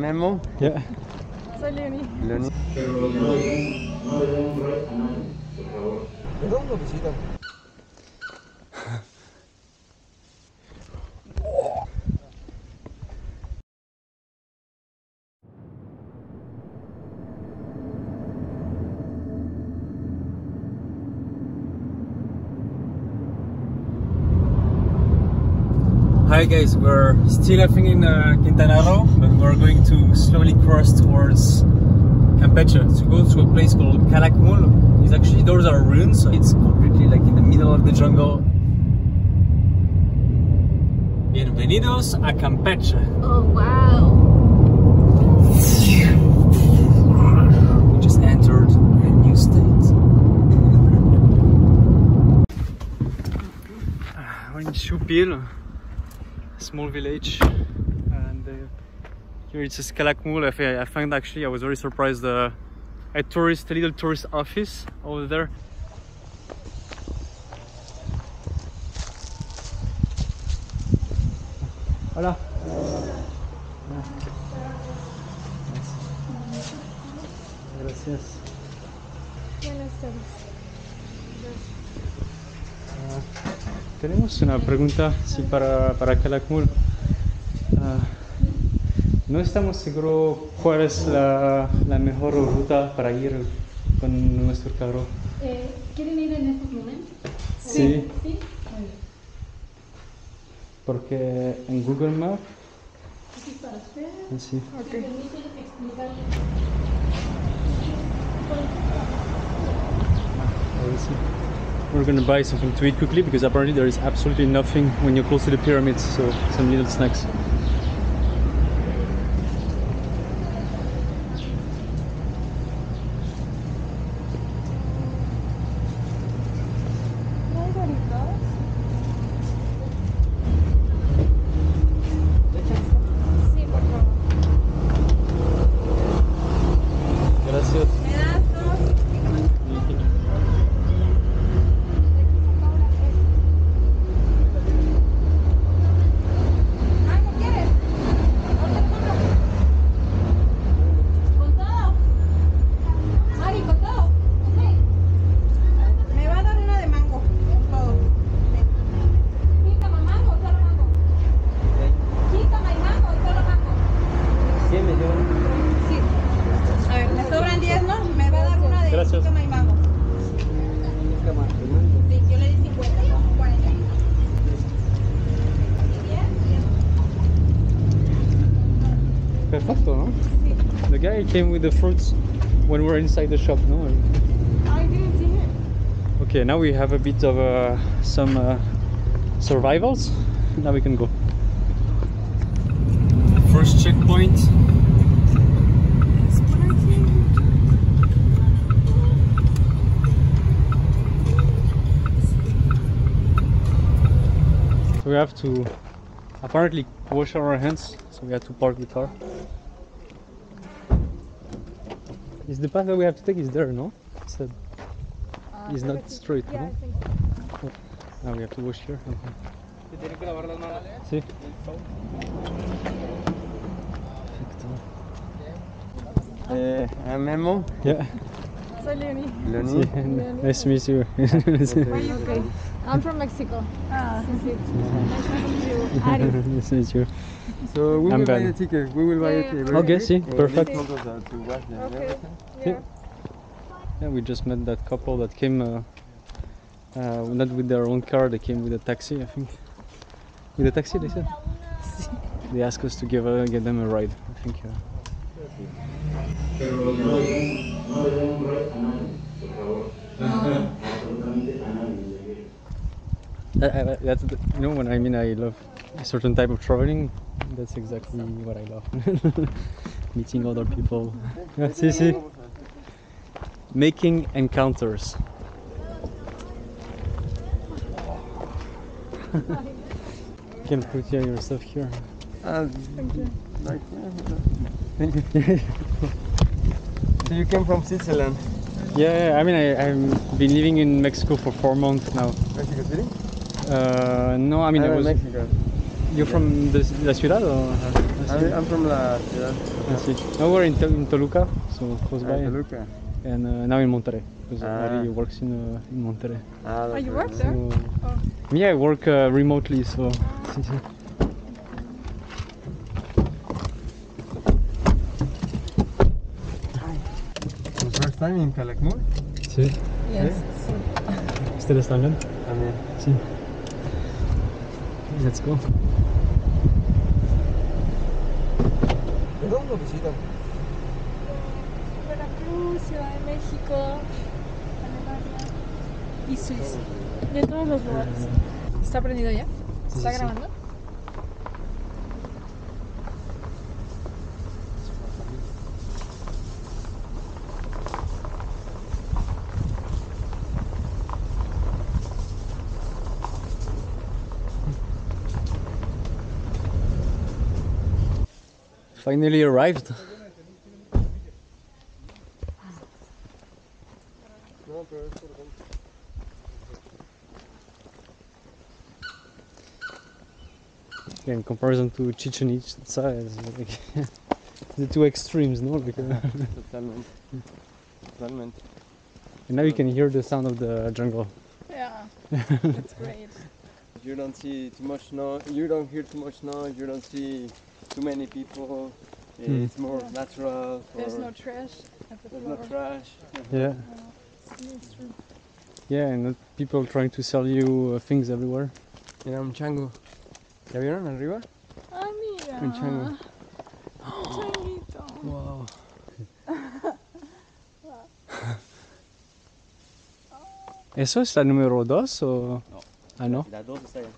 Memo. Yeah. Soy Leonie. Pero no le den break a nadie, por favor. ¿De dónde lo visitan? Hi guys, we're still I think in Quintana Roo, but we're going to slowly cross towards Campeche to go to a place called Calakmul. It's actually, those are ruins, so it's completely like in the middle of the jungle. Bienvenidos a Campeche. Oh wow! We just entered a new state. We're in Xpujil. Small village, and here it says Calakmul. I found actually I was very surprised a little tourist office over there. Hola. Gracias. Buenas tardes. Tenemos una pregunta, sí, para Calakmul. No estamos seguros cuál es la mejor ruta para ir con nuestro carro. ¿Quieren ir en estos momentos? Sí. Sí. Porque en Google Maps. ¿Aquí para usted? Sí. Okay. ¿Permite explicarle? Ahora sí. We're gonna buy something to eat quickly because apparently there is absolutely nothing when you're close to the pyramids, so some little snacks. Perfecto, no? Sí. The guy came with the fruits when we were inside the shop, no? I didn't see him. Okay, now we have a bit of some survivals. Now we can go. First checkpoint. So we have to apparently wash our hands, so we have to park the car. It's the path that we have to take is there, no? It's not straight, yeah, no? I think so. Now we have to wash here. Okay. Sí. I'm Memo. Yeah. Soy Leonie. Leonie. Nice to meet you. Where are you from? I'm from Mexico. Ah, nice to meet you. So we will buy a ticket. We will buy a ticket. Okay, see, perfect. Okay. Yeah. Yeah, we just met that couple that came not with their own car. They came with a taxi, I think. With a taxi, they said. They asked us to give them a ride, I think. That's the, you know, when I mean I love a certain type of traveling, that's exactly what I love. Meeting other people. See, see. Making encounters. You can put your stuff here. So you came from Switzerland? Yeah, I mean, I've been living in Mexico for 4 months now. Mexico City? No, I mean, I was... Mexico. You're from the La Ciudad? Or I'm from La Ciudad. I see. Now we're in Toluca, so close by. Toluca. And now in Monterrey, because Marie works in Monterrey. Oh, you work there? So, yeah, I work remotely, so... First time in Calakmul? Sí. Yes. Still standing? I mean, sí. Let's go. ¿De dónde lo visitan? Veracruz, Ciudad de México, Alemania y Suiza. De todos los lugares. ¿Está prendido ya? ¿Está grabando? Finally arrived. Yeah, in comparison to Chichen Itza, it's like the two extremes, no? Like, And now you can hear the sound of the jungle. Yeah, that's great. You don't see too much noise. You don't hear too much noise. You don't see too many people. It's more natural. There's no trash. Yeah. Yeah, and not people trying to sell you things everywhere. Era un chango. ¿Ya vieron arriba? Ah, mira. Un chango. Changuito. Wow. ¿Eso es la número 2 o...? No. Ah, no. La 2 está allá.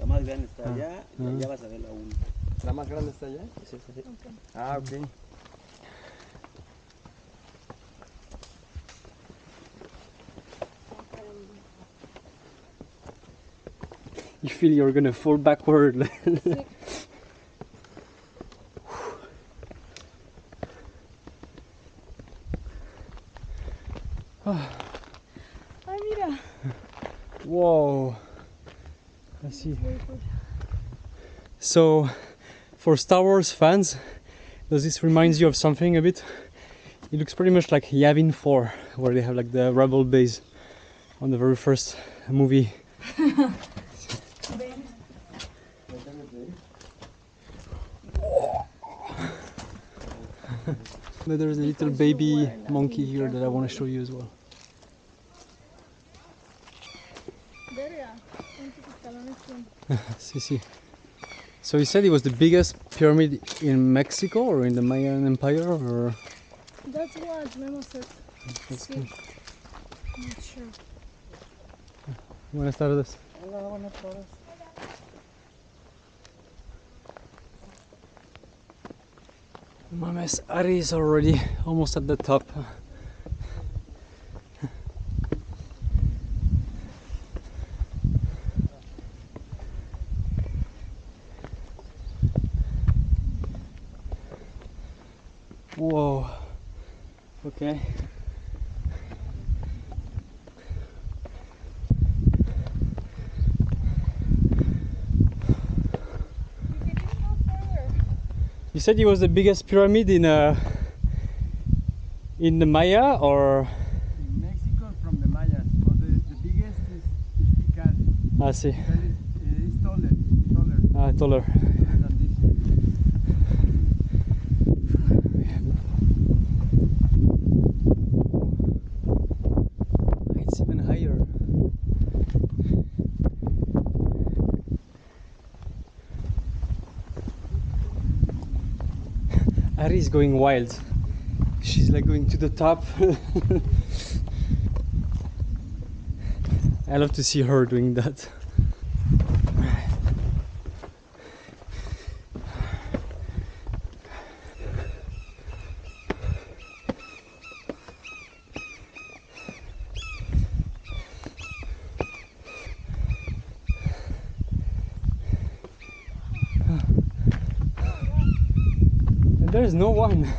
La más grande está allá y allá vas a ver la 1. ¿La más grande está allá? Sí, sí, sí. Okay. Ah, ok. You feel you're gonna fall backward. Ah, mira. Whoa. I see. So, for Star Wars fans, does this remind you of something a bit? It looks pretty much like Yavin 4, where they have like the rebel base on the very first movie. There's a little baby monkey here that I want to show you as well. So you said it was the biggest pyramid in Mexico or in the Mayan Empire, or? That's what Memo said. I'm not sure. Buenas tardes. Hola, buenas tardes. Mames, Ari is already almost at the top. Whoa, okay. You said it was the biggest pyramid in the Maya, or? In Mexico, from the Mayas, but the biggest is Tikal. I see. It's taller. Ah, taller. Ari is going wild. She's like going to the top. I love to see her doing that. There's no one.